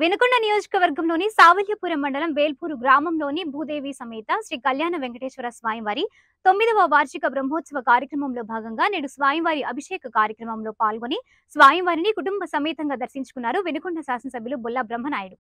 వెనుకొండ నియోజకవర్గంలోని సావల్యపురం మండలం వేల్పూరు గ్రామంలోని భూదేవి సమేత శ్రీ కళ్యాణ వేంకటేశ్వర స్వామివారి 9వ వార్షిక బ్రహ్మోత్సవ కార్యక్రమంలో భాగంగా నేడు స్వామివారి అభిషేక కార్యక్రమంలో పాల్గొని స్వామివారిని కుటుంబ సమేతంగా దర్శించుకున్నారు వెనుకొండ శాసనసభ్యులు బొల్ల బ్రహ్మనాయుడు.